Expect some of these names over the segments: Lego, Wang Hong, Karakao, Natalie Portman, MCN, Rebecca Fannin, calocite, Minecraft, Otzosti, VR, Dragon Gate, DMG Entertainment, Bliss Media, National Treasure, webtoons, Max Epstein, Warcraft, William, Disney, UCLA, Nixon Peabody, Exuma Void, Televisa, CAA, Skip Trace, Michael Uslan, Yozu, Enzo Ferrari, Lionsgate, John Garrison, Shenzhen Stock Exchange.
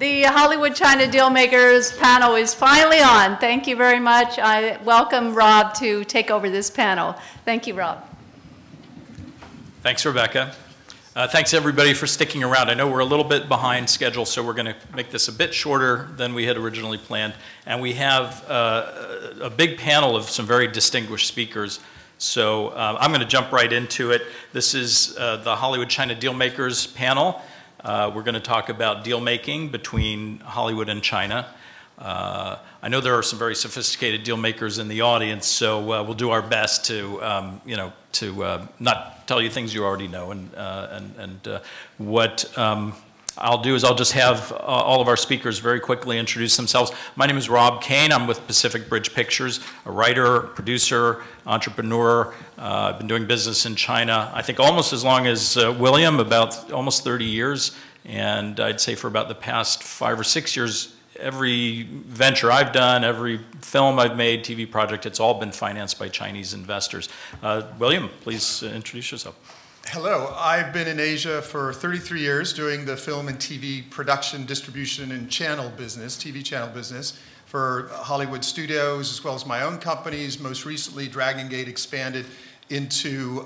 The Hollywood China Dealmakers panel is finally on. Thank you very much. I welcome Rob to take over this panel. Thank you, Rob. Thanks, Rebecca. Thanks, everybody, for sticking around. I know we're a little bit behind schedule, so we're going to make this a bit shorter than we had originally planned. And we have a big panel of some very distinguished speakers. So I'm going to jump right into it. This is the Hollywood China Dealmakers panel. We're going to talk about deal making between Hollywood and China. I know there are some very sophisticated deal makers in the audience, so we'll do our best to, not tell you things you already know. And what I'll do is I'll just have all of our speakers very quickly introduce themselves. My name is Rob Cain. I'm with Pacific Bridge Pictures, a writer, producer, entrepreneur. I've been doing business in China, I think almost as long as William, about almost 30 years. And I'd say for about the past 5 or 6 years, every venture I've done, every film I've made, TV project, it's all been financed by Chinese investors. William, please introduce yourself. Hello, I've been in Asia for 33 years doing the film and TV production, distribution, and channel business, TV channel business for Hollywood studios as well as my own companies. Most recently, Dragon Gate expanded into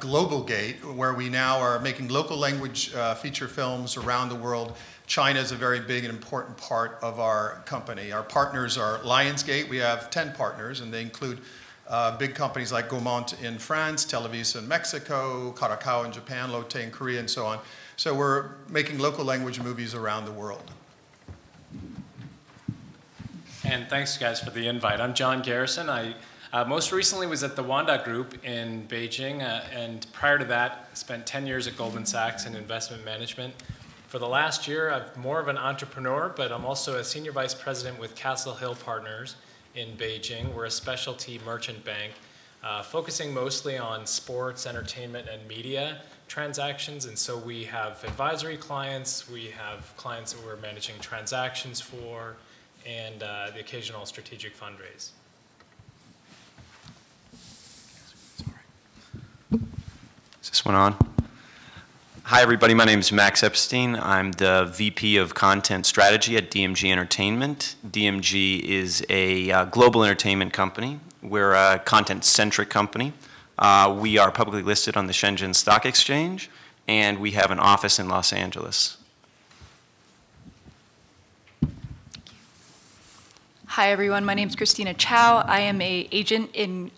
Global Gate, where we now are making local language feature films around the world. China is a very big and important part of our company. Our partners are Lionsgate. We have 10 partners, and they include big companies like Gaumont in France, Televisa in Mexico, Karakao in Japan, Lotte in Korea, and so on. So we're making local language movies around the world. And thanks, guys, for the invite. I'm John Garrison. I most recently was at the Wanda Group in Beijing, and prior to that, spent 10 years at Goldman Sachs in investment management. For the last year, I'm more of an entrepreneur, but I'm also a senior vice president with Castle Hill Partners in Beijing. We're a specialty merchant bank, focusing mostly on sports, entertainment, and media transactions. And so we have advisory clients, we have clients that we're managing transactions for, and the occasional strategic fundraise. Is this one on? Hi, everybody. My name is Max Epstein. I'm the VP of Content Strategy at DMG Entertainment. DMG is a global entertainment company. We're a content-centric company. We are publicly listed on the Shenzhen Stock Exchange, and we have an office in Los Angeles. Hi, everyone. My name is Christina Chou. I am an agent in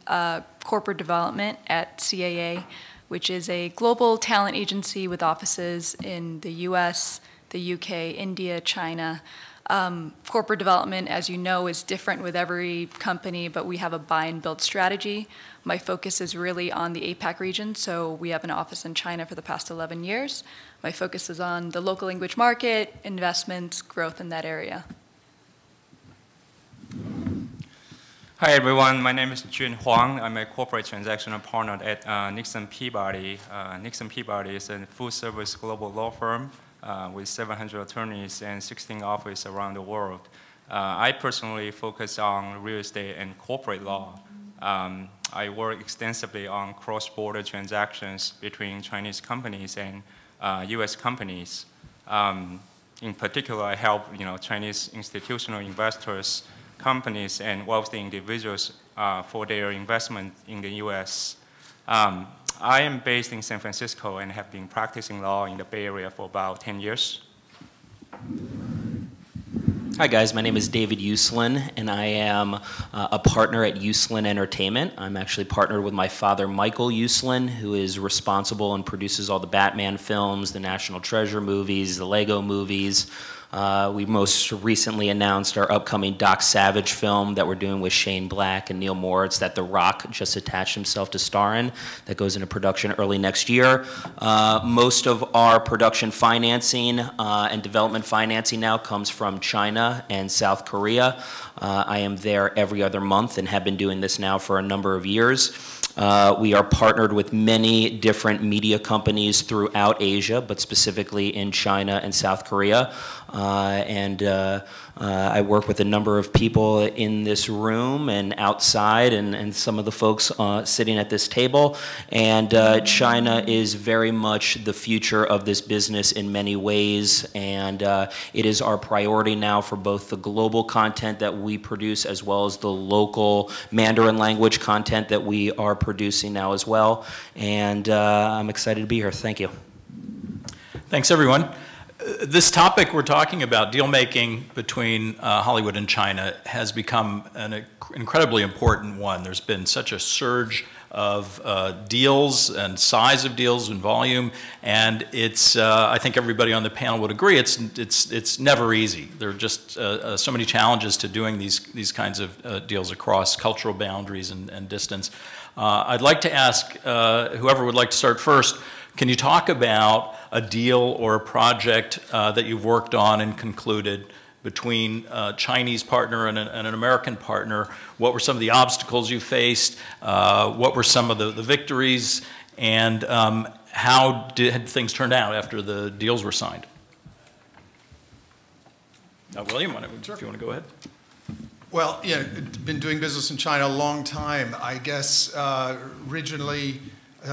corporate development at CAA, which is a global talent agency with offices in the US, the UK, India, China. Corporate development, as you know, is different with every company, but we have a buy and build strategy. My focus is really on the APAC region, so we have an office in China for the past 11 years. My focus is on the local language market, investments, growth in that area. Hi everyone, my name is Jinjian Huang. I'm a corporate transactional partner at Nixon Peabody. Nixon Peabody is a full-service global law firm with 700 attorneys and 16 offices around the world. I personally focus on real estate and corporate law. I work extensively on cross-border transactions between Chinese companies and US companies. In particular, I help Chinese institutional investors, companies, and wealthy individuals for their investment in the US. I am based in San Francisco and have been practicing law in the Bay Area for about 10 years. Hi guys, my name is David Uslan, and I am a partner at Uslan Entertainment. I'm actually partnered with my father, Michael Uslan, who is responsible and produces all the Batman films, the National Treasure movies, the Lego movies. We most recently announced our upcoming Doc Savage film that we're doing with Shane Black and Neil Moritz that The Rock just attached himself to star in. That goes into production early next year. Most of our production financing and development financing now comes from China and South Korea. I am there every other month and have been doing this now for a number of years. We are partnered with many different media companies throughout Asia, but specifically in China and South Korea. I work with a number of people in this room and outside, and some of the folks sitting at this table. And China is very much the future of this business in many ways. And it is our priority now for both the global content that we produce as well as the local Mandarin language content that we are producing now as well. And I'm excited to be here. Thank you. Thanks, everyone. This topic we're talking about, deal-making between Hollywood and China, has become an incredibly important one. There's been such a surge of deals and size of deals and volume, and it's, I think everybody on the panel would agree, it's never easy. There are just so many challenges to doing these kinds of deals across cultural boundaries and distance. I'd like to ask whoever would like to start first, can you talk about a deal or a project that you've worked on and concluded between a Chinese partner and an American partner? What were some of the obstacles you faced? What were some of the victories? And how had things turned out after the deals were signed? William, if you want to go ahead. Well, yeah, been doing business in China a long time. I guess originally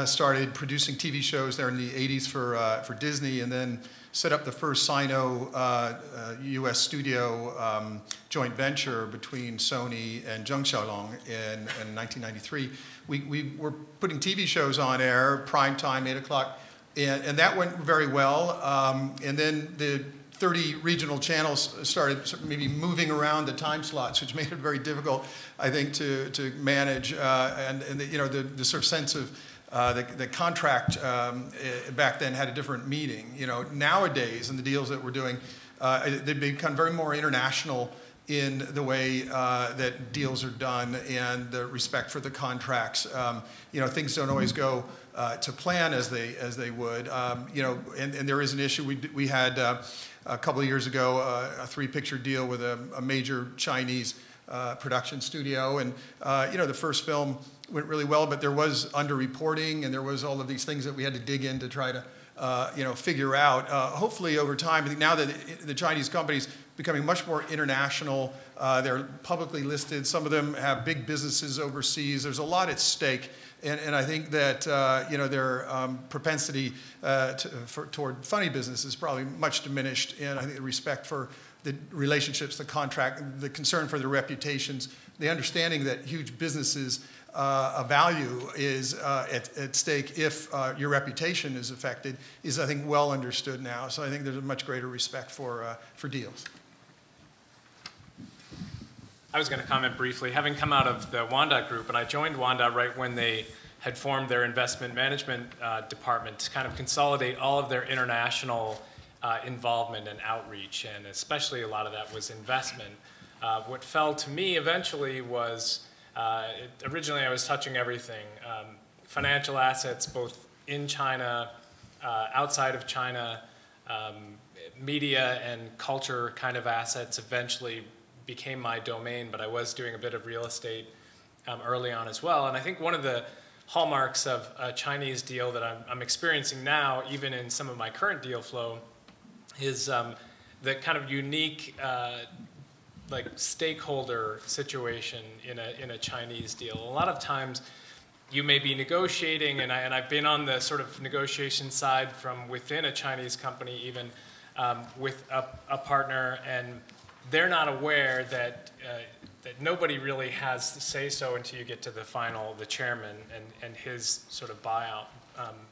started producing TV shows there in the 80s for Disney, and then set up the first Sino-US studio joint venture between Sony and Zheng Xiaolong in 1993. We were putting TV shows on air, prime time, 8 o'clock, and that went very well. And then the 30 regional channels started maybe moving around the time slots, which made it very difficult, I think, to manage. And the, you know, the sort of sense of the contract back then had a different meaning. You know, nowadays in the deals that we're doing, they've become very more international in the way that deals are done and the respect for the contracts. You know, things don't always go to plan as they would. You know, and there is an issue. We had a couple of years ago a three-picture deal with a major Chinese production studio, and you know, the first film went really well, but there was underreporting and there was all of these things that we had to dig in to try to you know, figure out. Hopefully over time, I think now that the Chinese companies becoming much more international, they're publicly listed, some of them have big businesses overseas, there's a lot at stake. And I think that you know, their propensity toward funny business is probably much diminished, and I think the respect for the relationships, the contract, the concern for the reputations, the understanding that huge businesses, a value is at stake if your reputation is affected, is I think well understood now. So I think there's a much greater respect for deals. I was going to comment briefly. Having come out of the Wanda Group, and I joined Wanda right when they had formed their investment management department to kind of consolidate all of their international involvement and outreach, and especially a lot of that was investment. What fell to me eventually was, originally I was touching everything, financial assets both in China, outside of China, media and culture kind of assets eventually became my domain, but I was doing a bit of real estate early on as well. And I think one of the hallmarks of a Chinese deal that I'm experiencing now, even in some of my current deal flow, is the kind of unique like stakeholder situation in a Chinese deal. A lot of times you may be negotiating, and I've been on the sort of negotiation side from within a Chinese company even, with a partner, and they're not aware that that nobody really has to say so until you get to the final, the chairman and his sort of buyout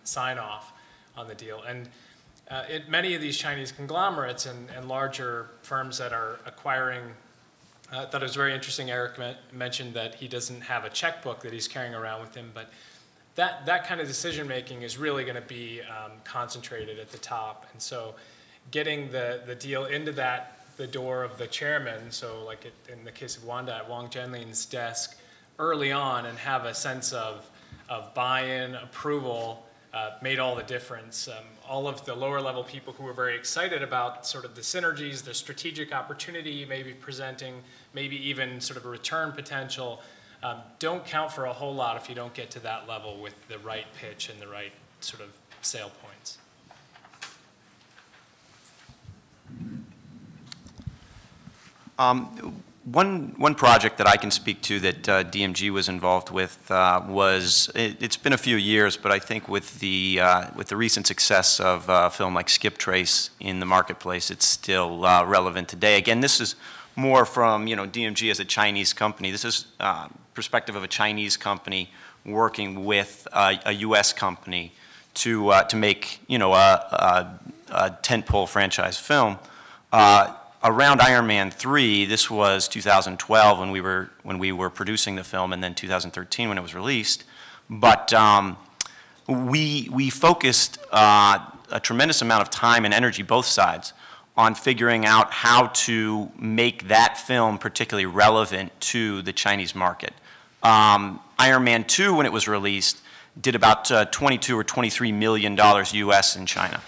sign off on the deal. And many of these Chinese conglomerates and larger firms that are acquiring, I thought it was very interesting, Eric mentioned that he doesn't have a checkbook that he's carrying around with him, but that kind of decision making is really going to be concentrated at the top. And so getting the deal into that, the door of the chairman, so like in the case of Wanda, at Wang Jianlin's desk early on, and have a sense of buy-in, approval, made all the difference. All of the lower level people who were very excited about sort of the synergies, the strategic opportunity maybe presenting, maybe even sort of a return potential, Don't count for a whole lot if you don't get to that level with the right pitch and the right sort of sale points. One project that I can speak to that DMG was involved with was, it's been a few years, but I think with the recent success of a film like Skip Trace in the marketplace, it's still relevant today. Again, this is more from, you know, DMG as a Chinese company. This is perspective of a Chinese company working with a U.S. company to make, you know, a tentpole franchise film. Around Iron Man 3, this was 2012 when we were producing the film, and then 2013 when it was released. But we focused a tremendous amount of time and energy, both sides, on figuring out how to make that film particularly relevant to the Chinese market. Iron Man 2, when it was released, did about $22 or $23 million US in China.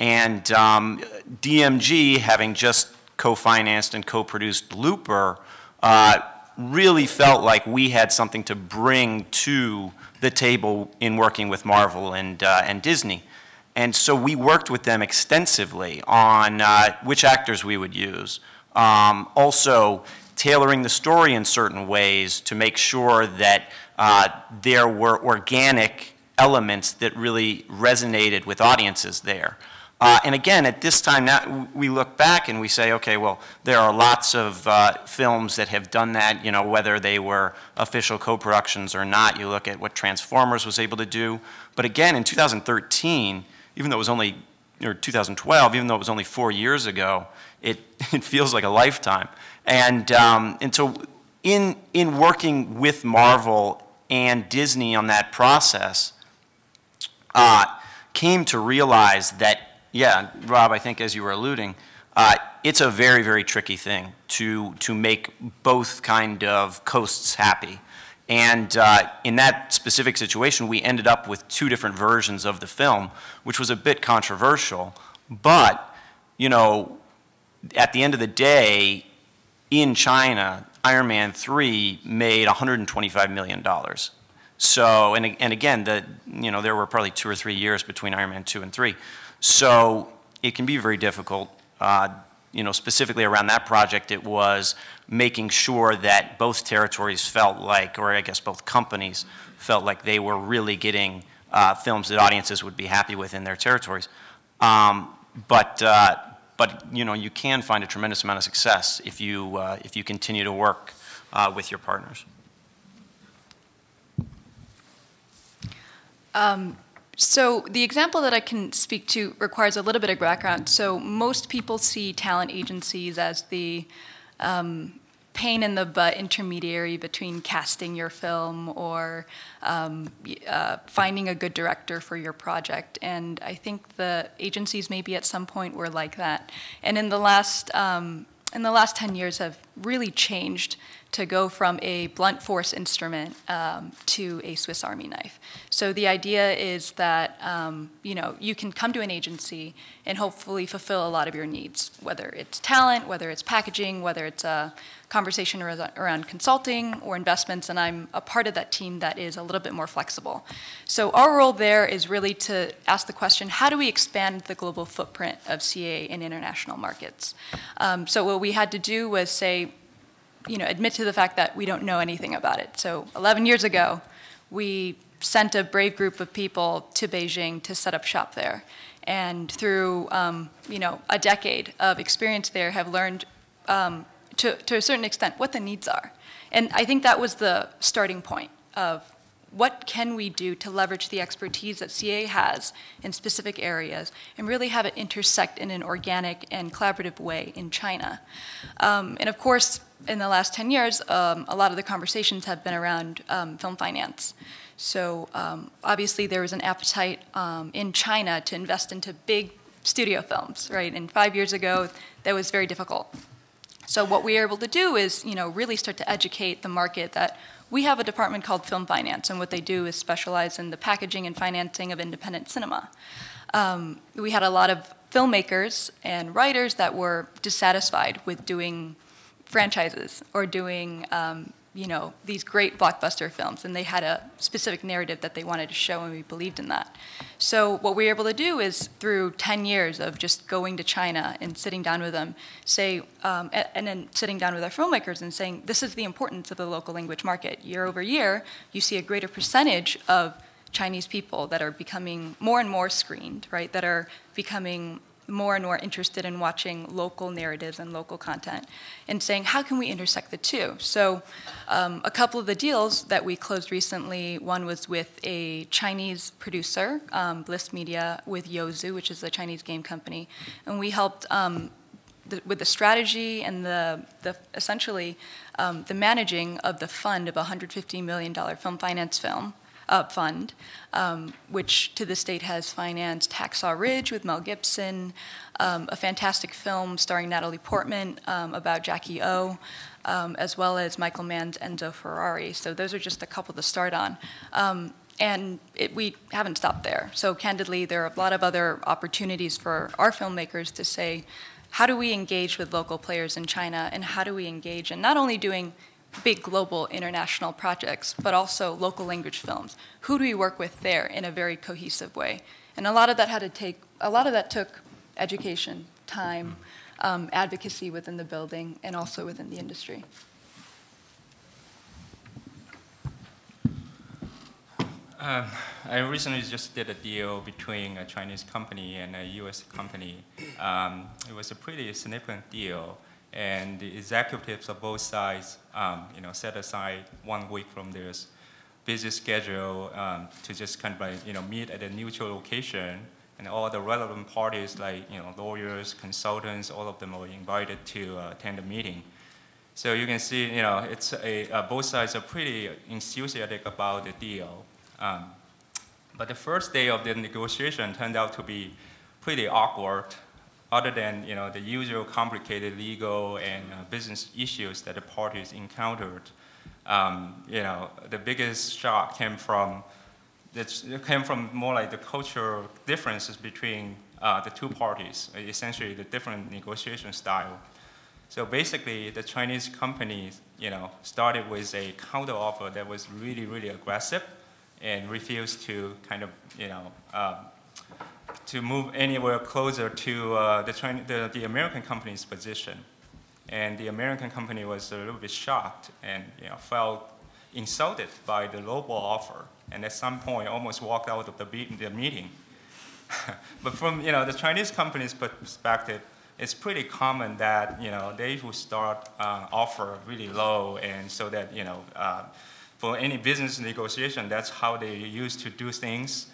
And DMG, having just co-financed and co-produced Looper, really felt like we had something to bring to the table in working with Marvel and Disney. And so we worked with them extensively on which actors we would use. Also tailoring the story in certain ways to make sure that there were organic elements that really resonated with audiences there. And again, at this time, now we look back and we say, okay, well, there are lots of films that have done that, you know, whether they were official co-productions or not. You look at what Transformers was able to do. But again, in 2013, even though it was only, or 2012, even though it was only 4 years ago, it feels like a lifetime. And so in working with Marvel and Disney on that process, came to realize that, yeah, Rob, I think as you were alluding, it's a very, very tricky thing to make both kind of coasts happy. And in that specific situation, we ended up with two different versions of the film, which was a bit controversial. But, you know, at the end of the day, in China, Iron Man 3 made $125 million. So, and again, you know, there were probably 2 or 3 years between Iron Man 2 and 3. So it can be very difficult, you know, specifically around that project. It was making sure that both territories felt like, or I guess both companies felt like they were really getting films that audiences would be happy with in their territories. But you know, you can find a tremendous amount of success if you continue to work with your partners. So the example that I can speak to requires a little bit of background. So most people see talent agencies as the pain in the butt intermediary between casting your film or finding a good director for your project. And I think the agencies maybe at some point were like that. And in the last 10 years have really changed to go from a blunt force instrument to a Swiss Army knife. So the idea is that you know, you can come to an agency and hopefully fulfill a lot of your needs, whether it's talent, whether it's packaging, whether it's a conversation around consulting or investments, and I'm a part of that team that is a little bit more flexible. So our role there is really to ask the question, how do we expand the global footprint of CAA in international markets? So what we had to do was say, you know, admit to the fact that we don't know anything about it. So 11 years ago, we sent a brave group of people to Beijing to set up shop there. And through, you know, a decade of experience there, have learned to a certain extent what the needs are. And I think that was the starting point of what can we do to leverage the expertise that CAA has in specific areas and really have it intersect in an organic and collaborative way in China. And of course, in the last 10 years, a lot of the conversations have been around film finance. So obviously there was an appetite in China to invest into big studio films, right? And 5 years ago, that was very difficult. So what we are able to do is, you know, really start to educate the market that we have a department called Film Finance, and what they do is specialize in the packaging and financing of independent cinema. We had a lot of filmmakers and writers that were dissatisfied with doing franchises or doing you know, these great blockbuster films, and they had a specific narrative that they wanted to show, and we believed in that. So what we were able to do is, through 10 years of just going to China and sitting down with them, say, and then sitting down with our filmmakers and saying, this is the importance of the local language market. Year over year, you see a greater percentage of Chinese people that are becoming more and more screened, right, that are becoming more and more interested in watching local narratives and local content, and saying, how can we intersect the two? So a couple of the deals that we closed recently, one was with a Chinese producer, Bliss Media, with Yozu, which is a Chinese game company, and we helped with the strategy and essentially the managing of the fund of $150 million film finance fund, which to this date has financed Hacksaw Ridge with Mel Gibson, a fantastic film starring Natalie Portman about Jackie O, as well as Michael Mann's Enzo Ferrari. So those are just a couple to start on. And we haven't stopped there. So candidly, there are a lot of other opportunities for our filmmakers to say, how do we engage with local players in China, and how do we engage in not only doing big global international projects, but also local language films? Who do we work with there in a very cohesive way? And a lot of that took education, time, advocacy within the building, and also within the industry. I recently just did a deal between a Chinese company and a US company. It was a pretty significant deal. And the executives of both sides, you know, set aside 1 week from their busy schedule to just kind of, like, you know, meet at a neutral location, and all the relevant parties, like, you know, lawyers, consultants, all of them were invited to attend the meeting. So you can see, you know, it's both sides are pretty enthusiastic about the deal. But the first day of the negotiation turned out to be pretty awkward. Other than, you know, the usual complicated legal and business issues that the parties encountered, you know, the biggest shock came from more like the cultural differences between the two parties, essentially the different negotiation style. So basically, the Chinese companies, you know, started with a counteroffer that was really, really aggressive, and refused to kind of, you know, to move anywhere closer to the American company's position. And the American company was a little bit shocked and, you know, felt insulted by the global offer, and at some point almost walked out of the meeting. But from, you know, the Chinese company's perspective, it's pretty common that, you know, they will start offer really low, and so that, you know, for any business negotiation, that's how they used to do things.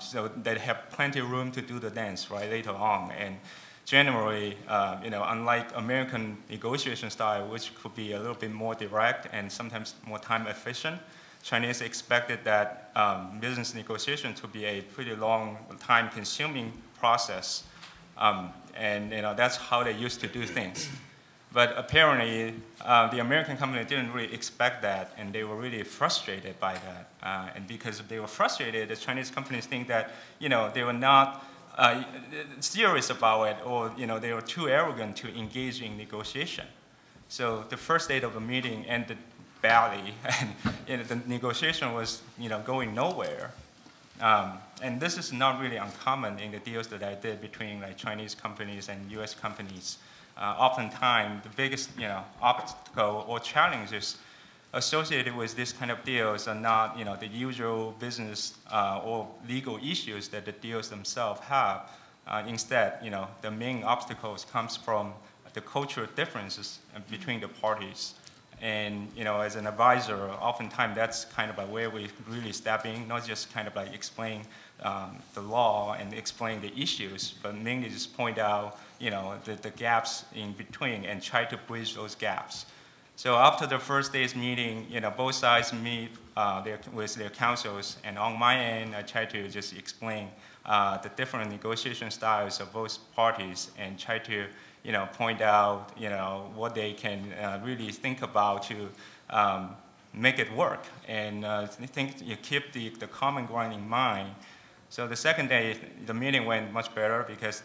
So they have plenty of room to do the dance, right, later on. And generally, you know, unlike American negotiation style, which could be a little bit more direct and sometimes more time efficient, Chinese expected that business negotiation to be a pretty long, time-consuming process. And, you know, that's how they used to do things. But apparently, the American company didn't really expect that, and they were really frustrated by that. And because they were frustrated, the Chinese companies think that, you know, they were not serious about it, or, you know, they were too arrogant to engage in negotiation. So the first day of the meeting ended badly, and, you know, the negotiation was, you know, going nowhere. And this is not really uncommon in the deals that I did between, like, Chinese companies and US companies. Oftentimes, the biggest, you know, obstacle or challenges associated with this kind of deals are not, you know, the usual business or legal issues that the deals themselves have. Instead, you know, the main obstacles comes from the cultural differences between the parties. And, you know, as an advisor, oftentimes that's kind of like where we really step in, not just kind of like explain the law and explain the issues, but mainly just point out, you know, the gaps in between and try to bridge those gaps. So after the first day's meeting, you know, both sides meet with their counsels, and on my end, I try to just explain the different negotiation styles of both parties and try to, you know, point out, you know, what they can really think about to make it work, and you keep the common ground in mind. So the second day, the meeting went much better because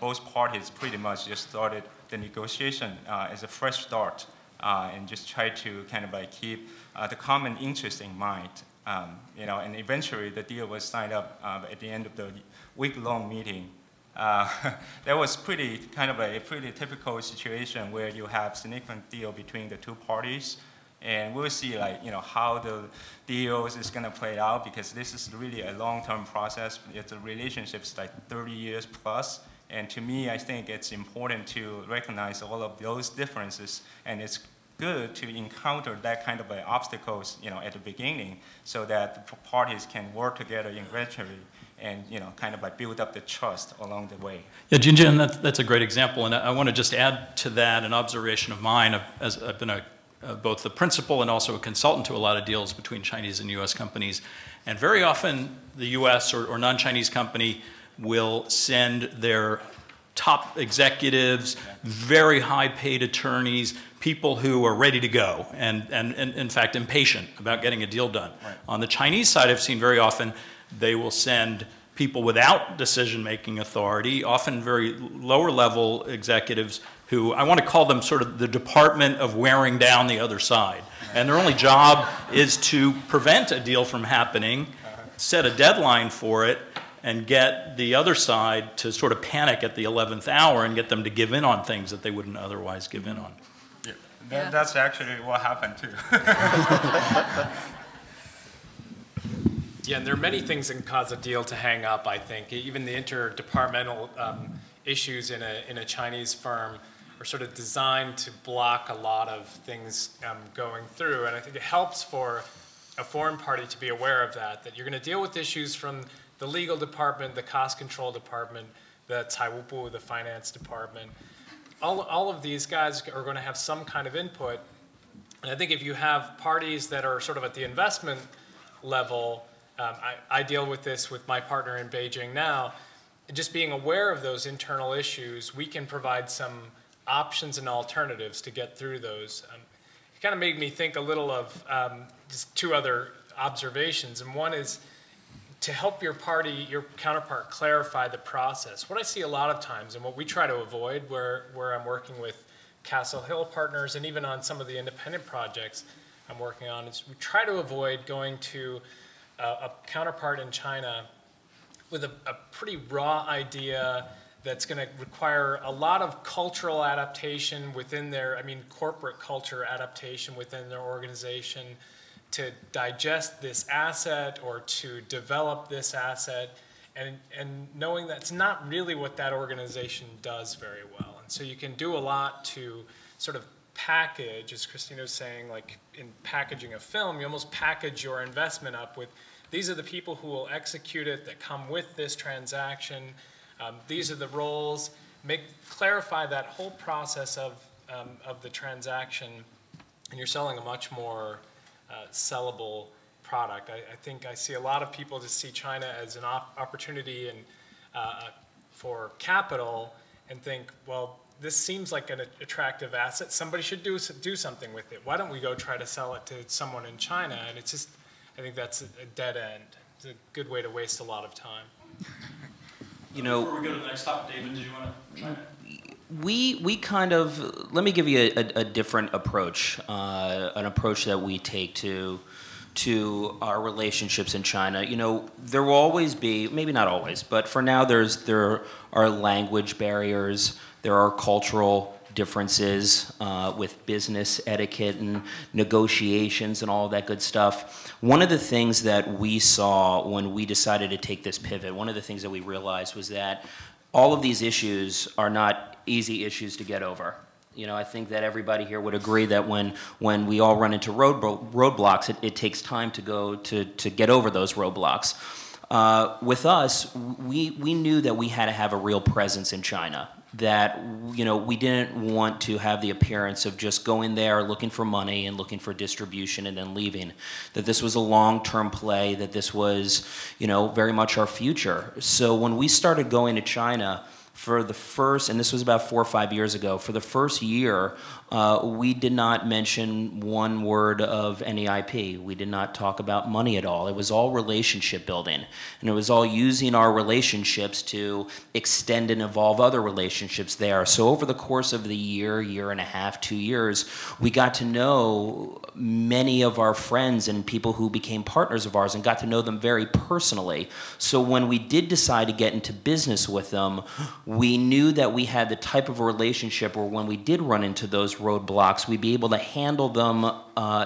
both parties pretty much just started the negotiation as a fresh start and just try to kind of like keep the common interest in mind. You know, and eventually the deal was signed up at the end of the week-long meeting. That was pretty kind of a pretty typical situation where you have significant deal between the two parties, and we'll see like how the deals is going to play out, because this is really a long-term process. It's a relationship's like 30 years plus, and to me, I think it's important to recognize all of those differences, and it's good to encounter that kind of obstacles, at the beginning, so that the parties can work together eventually, and kind of build up the trust along the way. Yeah, Jinjian, that's a great example, and I want to just add to that an observation of mine. I've been both the principal and also a consultant to a lot of deals between Chinese and U.S. companies, and very often the U.S. or non-Chinese company will send their top executives, very high-paid attorneys, people who are ready to go and in fact impatient about getting a deal done. Right. On the Chinese side, I've seen very often they will send people without decision-making authority, often very lower-level executives who, I want to call them sort of the department of wearing down the other side. And their only job is to prevent a deal from happening, set a deadline for it, and get the other side to sort of panic at the 11th hour and get them to give in on things that they wouldn't otherwise give in on. Yeah. Yeah. That's actually what happened too. Yeah, and there are many things that can cause a deal to hang up, I think. Even the interdepartmental issues in a Chinese firm are sort of designed to block a lot of things going through. And I think it helps for a foreign party to be aware of that you're going to deal with issues from the legal department, the cost control department, the Taiwupu, the finance department. All of these guys are going to have some kind of input. And I think if you have parties that are sort of at the investment level, I deal with this with my partner in Beijing now, just being aware of those internal issues, we can provide some options and alternatives to get through those. It kind of made me think a little of just two other observations. And one is, to help your party, your counterpart, clarify the process. What I see a lot of times, and what we try to avoid where I'm working with Castle Hill Partners and even on some of the independent projects I'm working on, is we try to avoid going to a counterpart in China with a pretty raw idea that's going to require a lot of cultural adaptation within their, I mean, corporate culture adaptation within their organization, to digest this asset or to develop this asset, and knowing that's not really what that organization does very well. And so you can do a lot to sort of package, as Christina was saying, like in packaging a film, you almost package your investment up with, these are the people who will execute it that come with this transaction, these are the roles, clarify that whole process of the transaction, and you're selling a much more sellable product. I think I see a lot of people just see China as an opportunity and for capital, and think, well, this seems like an attractive asset. Somebody should do something with it. Why don't we go try to sell it to someone in China? And it's just, I think that's a dead end. It's a good way to waste a lot of time. You know, before we go to the next topic, David, did you want to try that? We kind of, let me give you a different approach, an approach that we take to our relationships in China. You know, there will always be, maybe not always, but for now there are language barriers, there are cultural differences with business etiquette and negotiations and all that good stuff. One of the things that we saw when we decided to take this pivot, one of the things that we realized was that all of these issues are not easy issues to get over. You know, I think that everybody here would agree that when we all run into roadblocks, it takes time to go to get over those roadblocks. With us, we knew that we had to have a real presence in China. That, you know, we didn't want to have the appearance of just going there looking for money and looking for distribution and then leaving. That this was a long-term play, that this was, you know, very much our future. So when we started going to China, for the first, and this was about 4 or 5 years ago, for the first year, we did not mention one word of any IP. We did not talk about money at all. It was all relationship building. And it was all using our relationships to extend and evolve other relationships there. So over the course of the year, year and a half, 2 years, we got to know many of our friends and people who became partners of ours and got to know them very personally. So when we did decide to get into business with them, we knew that we had the type of a relationship where when we did run into those roadblocks, we'd be able to handle them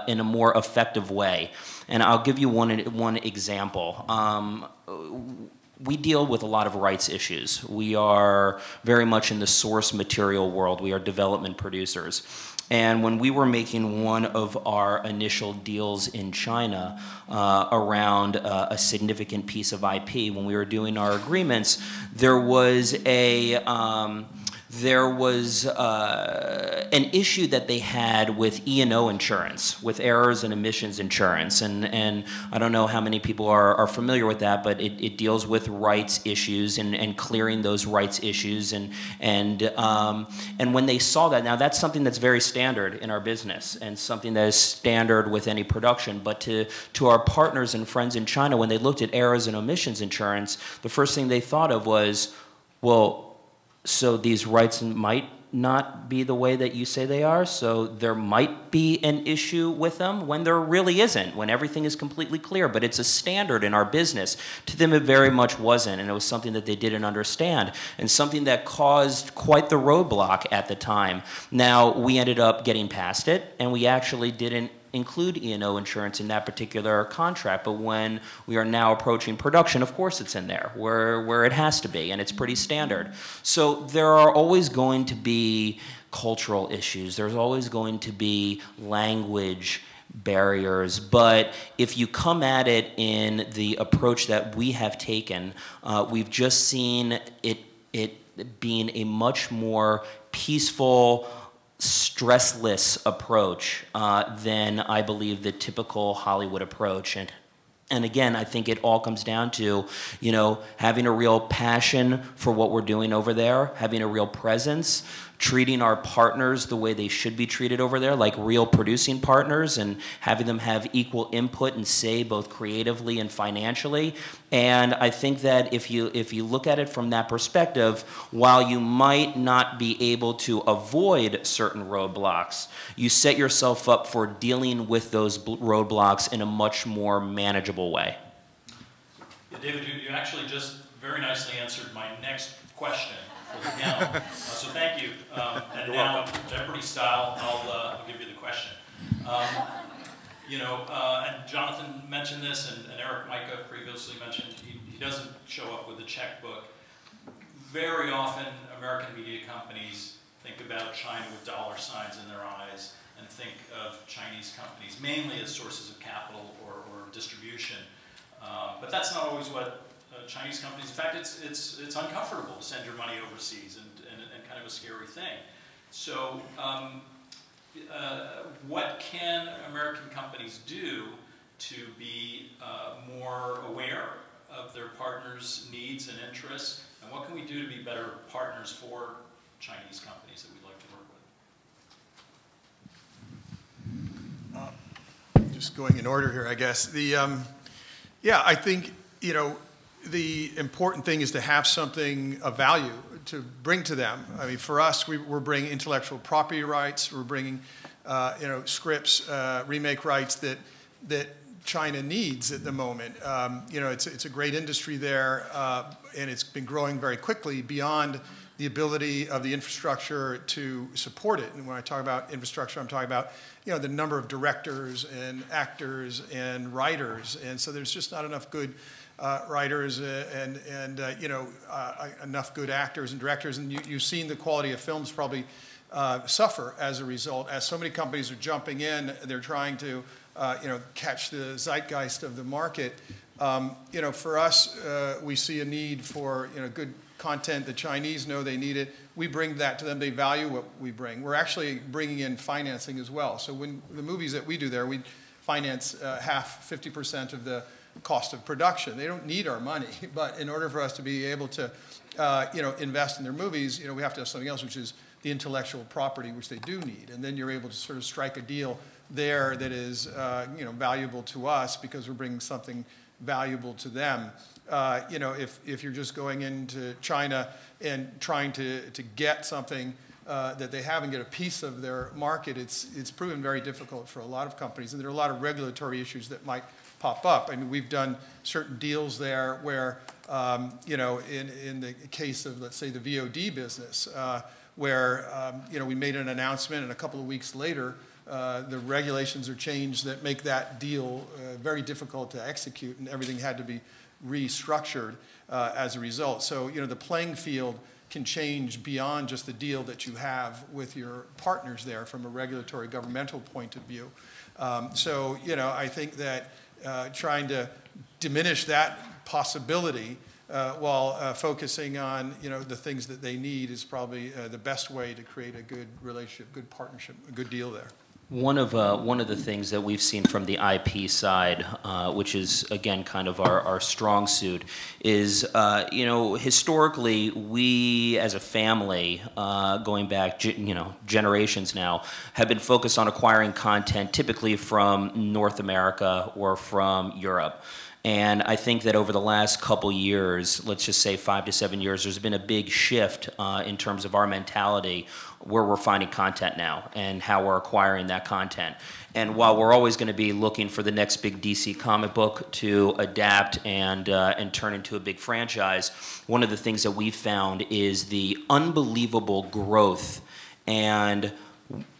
in a more effective way. And I'll give you one example. We deal with a lot of rights issues. We are very much in the source material world. We are development producers. And when we were making one of our initial deals in China around a significant piece of IP, when we were doing our agreements, there was an issue that they had with E&O insurance, with errors and emissions insurance. And I don't know how many people are familiar with that, but it deals with rights issues and clearing those rights issues. And when they saw that, now that's something that's very standard in our business and something that is standard with any production. But to our partners and friends in China, when they looked at errors and omissions insurance, the first thing they thought of was, well, so these rights might not be the way that you say they are, so there might be an issue with them when there really isn't, when everything is completely clear, but it's a standard in our business. To them, it very much wasn't, and it was something that they didn't understand, and something that caused quite the roadblock at the time. Now, we ended up getting past it, and we actually didn't include E&O insurance in that particular contract, but when we are now approaching production, of course it's in there, where it has to be, and it's pretty standard. So there are always going to be cultural issues. There's always going to be language barriers, but if you come at it in the approach that we have taken, we've just seen it being a much more peaceful, stressless approach than I believe the typical Hollywood approach. And again, I think it all comes down to, you know, having a real passion for what we're doing over there, having a real presence, treating our partners the way they should be treated over there, like real producing partners, and having them have equal input and say both creatively and financially. And I think that if you look at it from that perspective, while you might not be able to avoid certain roadblocks, you set yourself up for dealing with those roadblocks in a much more manageable way. Yeah, David, you actually just very nicely answered my next question for the panel. So thank you. And now, Jeopardy style, I'll give you the question. And Jonathan mentioned this, and Eric Micah previously mentioned, he doesn't show up with a checkbook. Very often, American media companies think about China with dollar signs in their eyes and think of Chinese companies mainly as sources of capital or distribution. But that's not always what Chinese companies, in fact, it's uncomfortable to send your money overseas and kind of a scary thing. So what can American companies do to be more aware of their partners' needs and interests? And what can we do to be better partners for Chinese companies that we'd like to work with? Just going in order here, I guess. Yeah, I think, you know, the important thing is to have something of value to bring to them. I mean, for us, we're bringing intellectual property rights, we're bringing, scripts, remake rights that China needs at the moment. It's a great industry there, and it's been growing very quickly beyond the ability of the infrastructure to support it. And when I talk about infrastructure, I'm talking about, you know, the number of directors and actors and writers. And so there's just not enough good writers and enough good actors and directors. And you've seen the quality of films probably suffer as a result, as so many companies are jumping in. They're trying to, catch the zeitgeist of the market. For us, we see a need for, good content. The Chinese know they need it. We bring that to them. They value what we bring. We're actually bringing in financing as well. So when the movies that we do there, we finance half, 50% of the cost of production. They don't need our money, but in order for us to be able to invest in their movies, we have to have something else, which is the intellectual property, which they do need. And then you're able to sort of strike a deal there that is valuable to us because we're bringing something valuable to them. If you're just going into China and trying to get something that they have and get a piece of their market, it's proven very difficult for a lot of companies. And there are a lot of regulatory issues that might pop up. I mean, we've done certain deals there where, in the case of, let's say, the VOD business, where, we made an announcement and a couple of weeks later, the regulations are changed that make that deal very difficult to execute, and everything had to be restructured as a result. So, the playing field can change beyond just the deal that you have with your partners there from a regulatory governmental point of view. I think that trying to diminish that possibility while focusing on, the things that they need is probably the best way to create a good relationship, good partnership, a good deal there. One of the things that we've seen from the IP side, which is again kind of our strong suit, is historically we as a family, going back generations now, have been focused on acquiring content typically from North America or from Europe. And I think that over the last couple years, let's just say 5 to 7 years, there's been a big shift in terms of our mentality where we're finding content now and how we're acquiring that content. And while we're always going to be looking for the next big DC comic book to adapt and turn into a big franchise, one of the things that we've found is the unbelievable growth and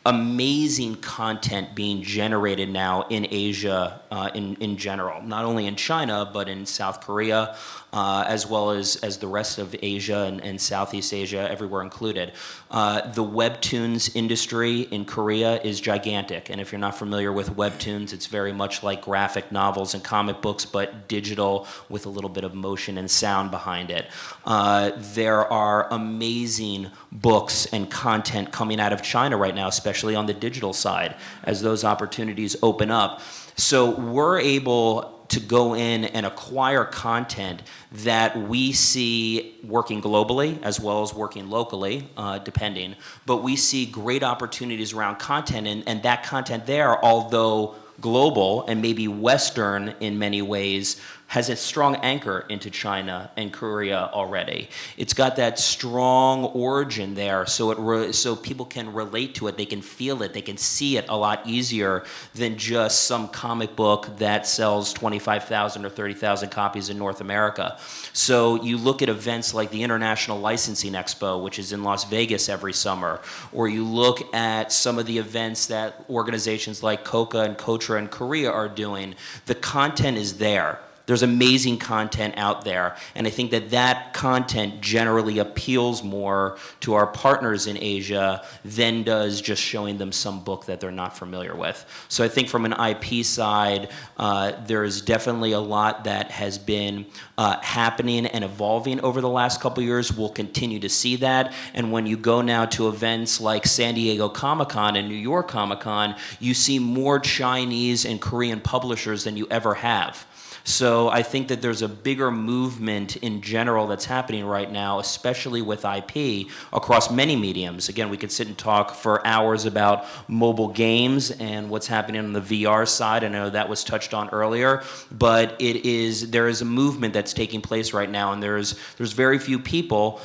amazing content being generated now in Asia in general, not only in China, but in South Korea, as well as the rest of Asia and Southeast Asia, everywhere included. The webtoons industry in Korea is gigantic, and if you're not familiar with webtoons, it's very much like graphic novels and comic books, but digital with a little bit of motion and sound behind it. There are amazing books and content coming out of China right now, especially on the digital side, as those opportunities open up. So we're able to go in and acquire content that we see working globally as well as working locally, depending. But we see great opportunities around content, and that content there, although global and maybe Western in many ways, has a strong anchor into China and Korea already. It's got that strong origin there, so so people can relate to it, they can feel it, they can see it a lot easier than just some comic book that sells 25,000 or 30,000 copies in North America. So you look at events like the International Licensing Expo, which is in Las Vegas every summer, or you look at some of the events that organizations like COCA and COTRA in Korea are doing. The content is there. There's amazing content out there, and I think that that content generally appeals more to our partners in Asia than does just showing them some book that they're not familiar with. So I think from an IP side, there is definitely a lot that has been happening and evolving over the last couple years. We'll continue to see that, and when you go now to events like San Diego Comic-Con and New York Comic-Con, you see more Chinese and Korean publishers than you ever have. So I think that there's a bigger movement in general that's happening right now, especially with IP, across many mediums. Again, we could sit and talk for hours about mobile games and what's happening on the VR side. I know that was touched on earlier, but there is a movement that's taking place right now, and there's very few people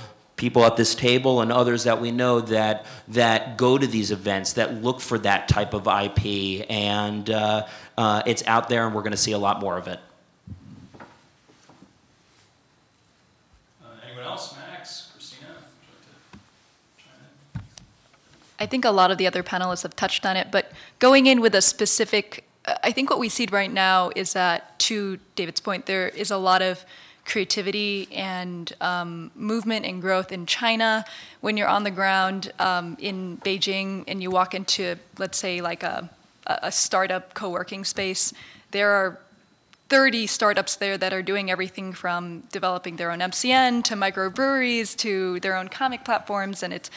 at this table and others that we know that go to these events, that look for that type of IP, and it's out there, and we're going to see a lot more of it. I think a lot of the other panelists have touched on it, but going in with a specific, I think what we see right now is that, to David's point, there is a lot of creativity and movement and growth in China. When you're on the ground in Beijing and you walk into, let's say, like a startup co-working space, there are 30 startups there that are doing everything from developing their own MCN to microbreweries to their own comic platforms, and it's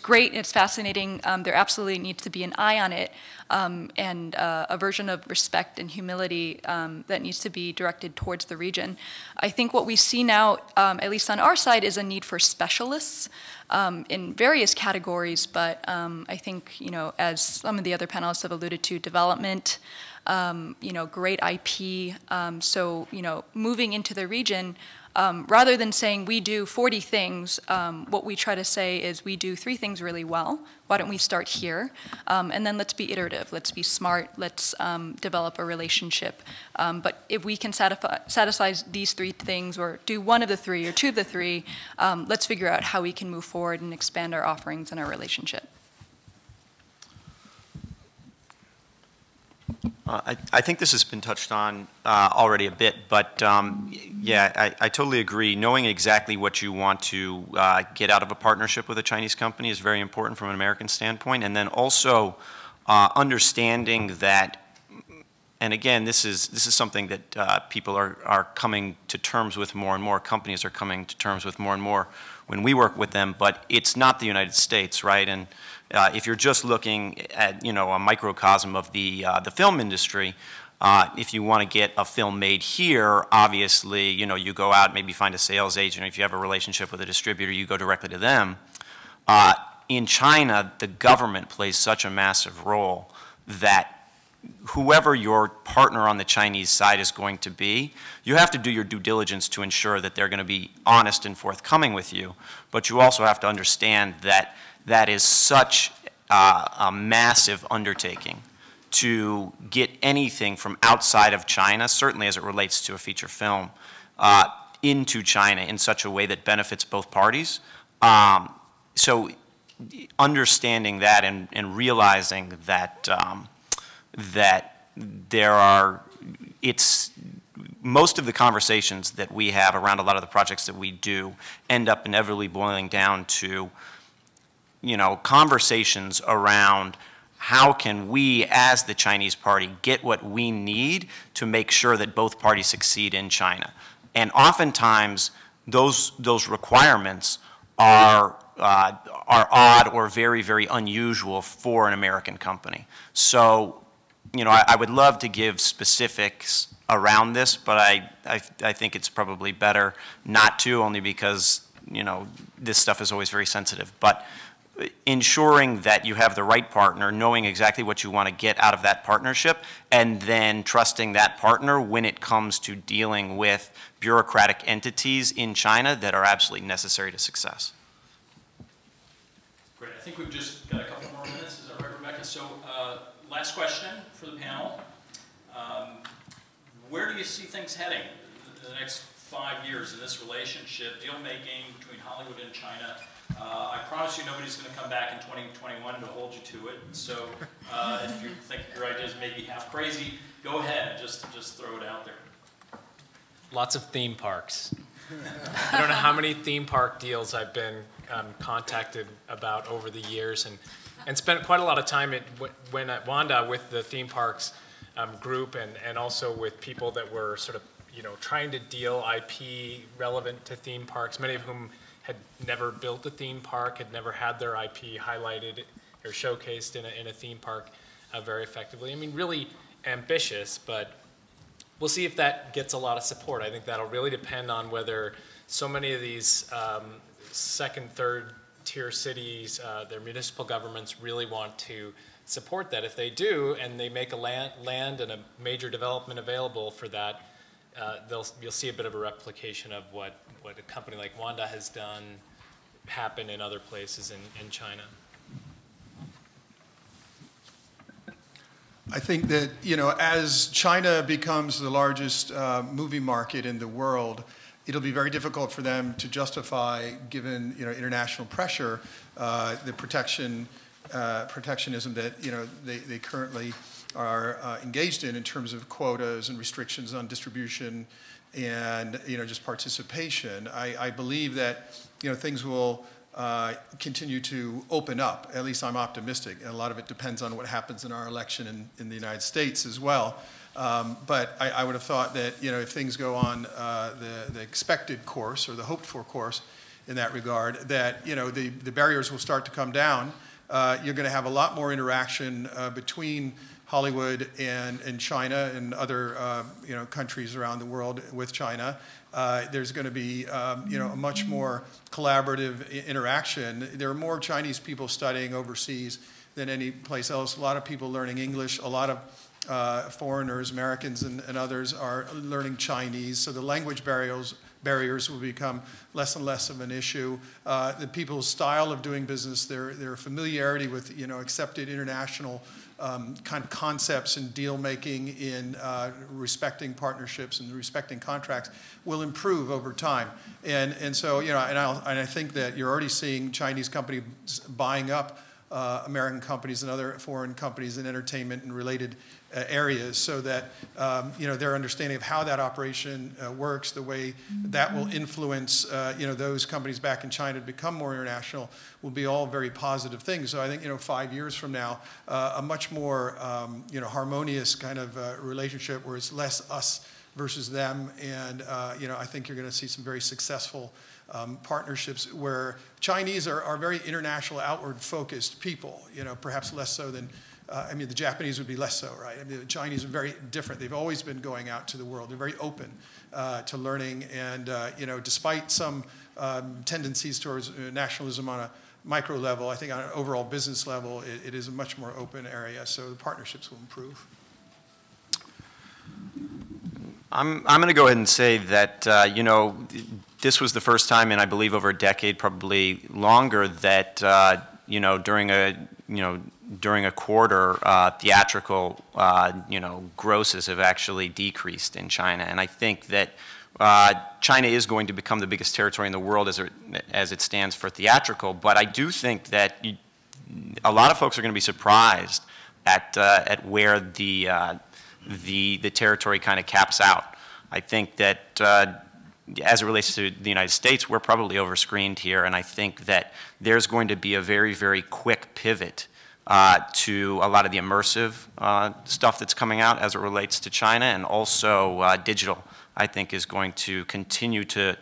great, it's fascinating. There absolutely needs to be an eye on it, and a version of respect and humility that needs to be directed towards the region. I think what we see now, at least on our side, is a need for specialists in various categories, but I think, you know, as some of the other panelists have alluded to, development, you know, great IP. So, you know, moving into the region, rather than saying we do 40 things, what we try to say is we do 3 things really well. Why don't we start here? And then let's be iterative. Let's be smart. Let's develop a relationship. But if we can satisfy these 3 things, or do 1 of the 3 or 2 of the 3, let's figure out how we can move forward and expand our offerings and our relationship. I think this has been touched on already a bit, but yeah, I totally agree. Knowing exactly what you want to get out of a partnership with a Chinese company is very important from an American standpoint, and then also understanding that, and again, this is something that people are coming to terms with more and more, companies are coming to terms with more and more when we work with them, but it's not the United States, right? And if you're just looking at, you know, a microcosm of the film industry, if you want to get a film made here, obviously, you know, you go out, maybe find a sales agent. If you have a relationship with a distributor, you go directly to them. In China, the government plays such a massive role that whoever your partner on the Chinese side is going to be, you have to do your due diligence to ensure that they're going to be honest and forthcoming with you. But you also have to understand that that is such a massive undertaking to get anything from outside of China, certainly as it relates to a feature film, into China in such a way that benefits both parties. So understanding that and realizing that that there are, it's, most of the conversations that we have around a lot of the projects that we do end up inevitably boiling down to, you know, conversations around how can we, as the Chinese party, get what we need to make sure that both parties succeed in China. And oftentimes, those requirements are odd or very, very unusual for an American company. So, you know, I would love to give specifics around this, but I think it's probably better not to, only because, you know, this stuff is always very sensitive. But ensuring that you have the right partner, knowing exactly what you want to get out of that partnership, and then trusting that partner when it comes to dealing with bureaucratic entities in China that are absolutely necessary to success. Great. I think we've just got a couple more minutes. Is that right, Rebecca? So last question for the panel. Where do you see things heading the next 5 years in this relationship, deal-making between Hollywood and China? I promise you nobody's going to come back in 2021 to hold you to it. So if you think your idea is maybe half crazy, go ahead. Just throw it out there. Lots of theme parks. I don't know how many theme park deals I've been contacted about over the years, and spent quite a lot of time at Wanda with the theme parks group, and also with people that were sort of, you know, trying to deal IP relevant to theme parks, many of whom had never built a theme park, had never had their IP highlighted or showcased in a theme park very effectively. I mean, really ambitious, but we'll see if that gets a lot of support. I think that'll really depend on whether so many of these second, third tier cities, their municipal governments really want to support that. If they do, and they make a land and a major development available for that, you'll see a bit of a replication of what a company like Wanda has done happen in other places in China. I think that, you know, as China becomes the largest movie market in the world, it'll be very difficult for them to justify, given, you know, international pressure, the protectionism that, you know, they currently are engaged in terms of quotas and restrictions on distribution and, you know, just participation. I believe that, you know, things will continue to open up. At least I'm optimistic. And a lot of it depends on what happens in our election in the United States as well. But I would have thought that, you know, if things go on the expected course or the hoped for course in that regard, that, you know, the barriers will start to come down. You're going to have a lot more interaction between Hollywood and China and other you know, countries around the world with China. There's going to be you know, a much more collaborative interaction. There are more Chinese people studying overseas than any place else. A lot of people learning English. A lot of foreigners, Americans and others, are learning Chinese. So the language barriers will become less and less of an issue. The people's style of doing business, their familiarity with, you know, accepted international kind of concepts and deal making in respecting partnerships and respecting contracts will improve over time. And so, you know, and I think that you're already seeing Chinese companies buying up American companies and other foreign companies in entertainment and related areas, so that you know, their understanding of how that operation works, the way that will influence you know, those companies back in China to become more international, will be all very positive things. So I think, you know, 5 years from now, a much more you know, harmonious kind of relationship where it's less us versus them, and you know, I think you're going to see some very successful partnerships where Chinese are very international, outward-focused people. You know, perhaps less so than, I mean, the Japanese would be less so, right? I mean, the Chinese are very different. They've always been going out to the world. They're very open to learning, and you know, despite some tendencies towards nationalism on a micro level, I think on an overall business level, it is a much more open area. So the partnerships will improve. I'm going to go ahead and say that, you know, this was the first time in, I believe, over a decade, probably longer, that, you know, during a quarter, theatrical, you know, grosses have actually decreased in China. And I think that China is going to become the biggest territory in the world as it stands for theatrical. But I do think that a lot of folks are going to be surprised at where the territory kind of caps out. I think that as it relates to the United States, we're probably overscreened here, and I think that there's going to be a very, very quick pivot to a lot of the immersive stuff that's coming out as it relates to China, and also digital, I think, is going to continue to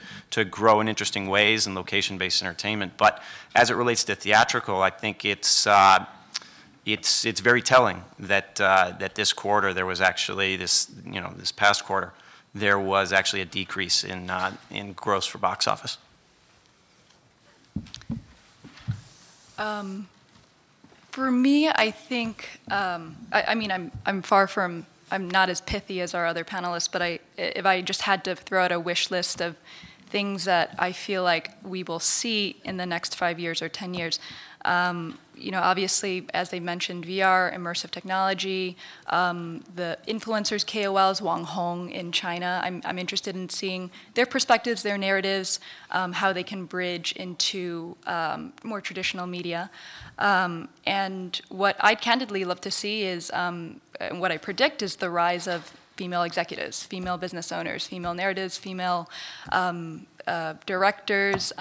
grow in interesting ways in location-based entertainment. But as it relates to theatrical, I think it's very telling that that this quarter there was actually this, you know, this past quarter there was actually a decrease in gross for box office. For me, I think I mean, I'm far from, I'm not as pithy as our other panelists, but if I just had to throw out a wish list of things that I feel like we will see in the next 5 years or 10 years. You know, obviously, as they mentioned, VR, immersive technology, the influencers, KOLs, Wang Hong in China. I'm interested in seeing their perspectives, their narratives, how they can bridge into more traditional media. And what I'd candidly love to see is, and what I predict is, the rise of female executives, female business owners, female narratives, female directors.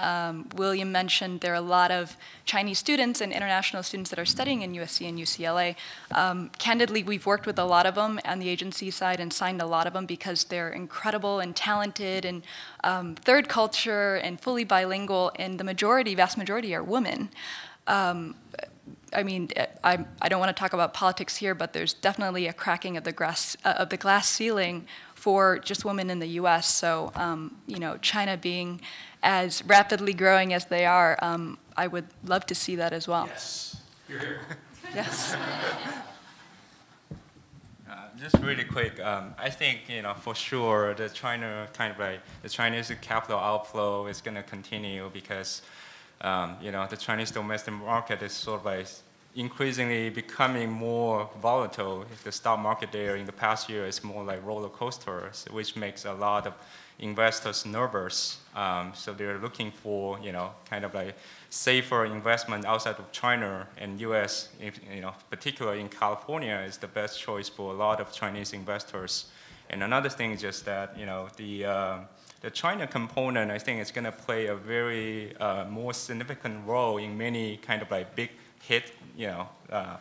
William mentioned there are a lot of Chinese students and international students that are studying in USC and UCLA. Candidly, we've worked with a lot of them on the agency side and signed a lot of them because they're incredible and talented and third culture and fully bilingual, and the majority, vast majority, are women. I mean, I don't want to talk about politics here, but there's definitely a cracking of the glass ceiling for just women in the U.S. So, you know, China being as rapidly growing as they are, I would love to see that as well. Yes, you're here. Yes. Just really quick, I think, you know, for sure the China kind of like the Chinese capital outflow is going to continue because, you know, the Chinese domestic market is sort of like increasingly becoming more volatile. The stock market there in the past year is more like roller coasters, which makes a lot of investors nervous. So they're looking for, you know, kind of like safer investment outside of China, and U.S., you know, particularly in California, is the best choice for a lot of Chinese investors. And another thing is just that, you know, the China component, I think, is going to play a very more significant role in many kind of like big hit,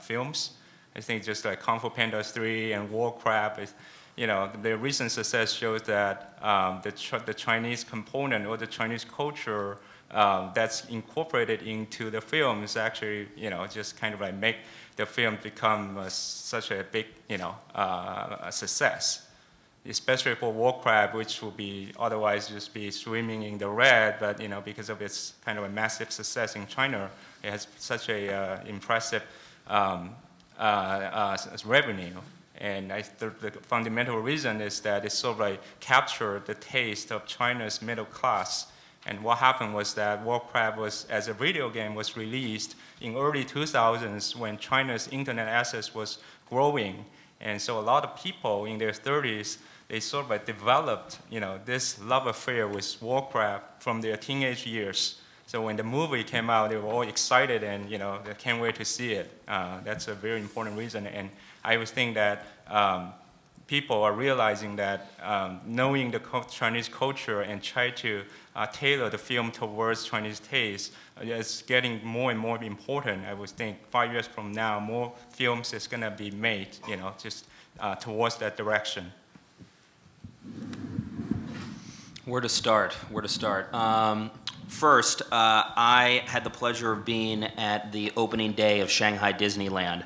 films. I think just like Kung Fu Panda 3 and Warcraft, the recent success shows that the Chinese component or the Chinese culture that's incorporated into the films actually, just kind of like make the film become such a big, success. Especially for Warcraft, which will be otherwise just be swimming in the red, but because of its kind of a massive success in China, it has such a impressive revenue. And the fundamental reason is that it sort of like captured the taste of China's middle class. And what happened was that Warcraft was, as a video game, was released in early 2000s when China's internet access was growing. And so a lot of people in their 30s, they sort of like developed, this love affair with Warcraft from their teenage years. So when the movie came out, they were all excited and, they can't wait to see it. That's a very important reason. And I would think that people are realizing that knowing the Chinese culture and try to tailor the film towards Chinese taste is getting more and more important. I would think 5 years from now, more films is going to be made, just towards that direction. Where to start? Where to start? First, I had the pleasure of being at the opening day of Shanghai Disneyland.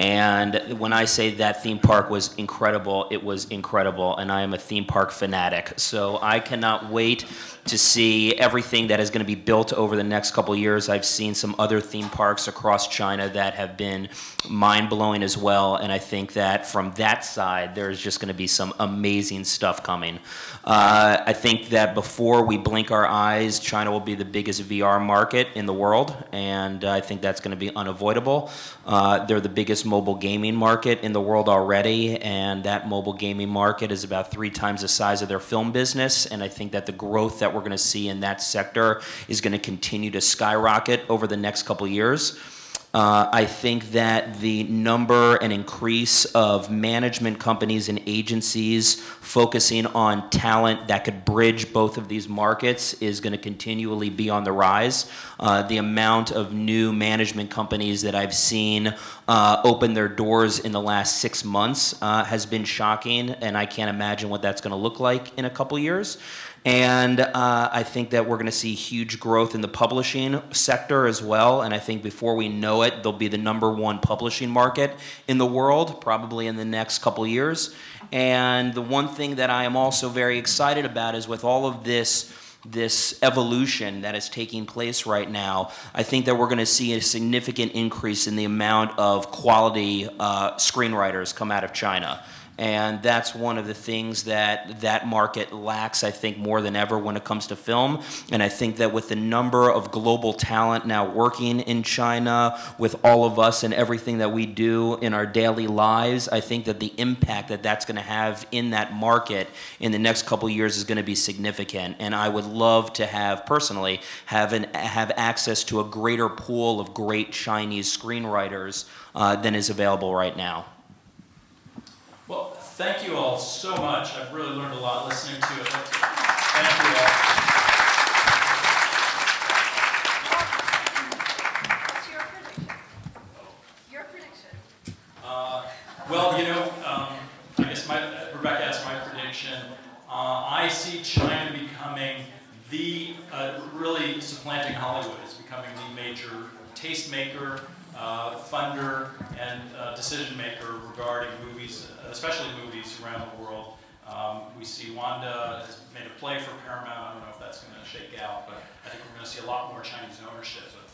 And when I say that theme park was incredible, it was incredible, and I am a theme park fanatic. So I cannot wait to see everything that is going to be built over the next couple of years. I've seen some other theme parks across China that have been mind-blowing as well, and I think that from that side, there's just going to be some amazing stuff coming. I think that before we blink our eyes, China will be the biggest VR market in the world, and I think that's going to be unavoidable. They're the biggest mobile gaming market in the world already, and that mobile gaming market is about 3 times the size of their film business, and I think that the growth that we're going to see in that sector is going to continue to skyrocket over the next couple of years. I think that the number and increase of management companies and agencies focusing on talent that could bridge both of these markets is going to continually be on the rise. The amount of new management companies that I've seen open their doors in the last 6 months has been shocking, and I can't imagine what that's going to look like in a couple years. And I think that we're going to see huge growth in the publishing sector as well. And I think before we know it, there'll be the #1 publishing market in the world, probably in the next couple of years. And the one thing that I am also very excited about is with all of this evolution that is taking place right now, I think that we're going to see a significant increase in the amount of quality screenwriters come out of China. And that's one of the things that that market lacks, I think, more than ever when it comes to film. And I think that with the number of global talent now working in China, with all of us and everything that we do in our daily lives, I think that the impact that that's going to have in that market in the next couple of years is going to be significant. And I would love to have, personally, have access to a greater pool of great Chinese screenwriters than is available right now. Well, thank you all so much. I've really learned a lot listening to it. Thank you all. What's your prediction? Your prediction. Well, I guess Rebecca asked my prediction. I see China becoming the, really supplanting Hollywood as becoming the major tastemaker, funder, and decision maker regarding movies, especially movies around the world. We see Wanda has made a play for Paramount. I don't know if that's going to shake out, but I think we're going to see a lot more Chinese ownership.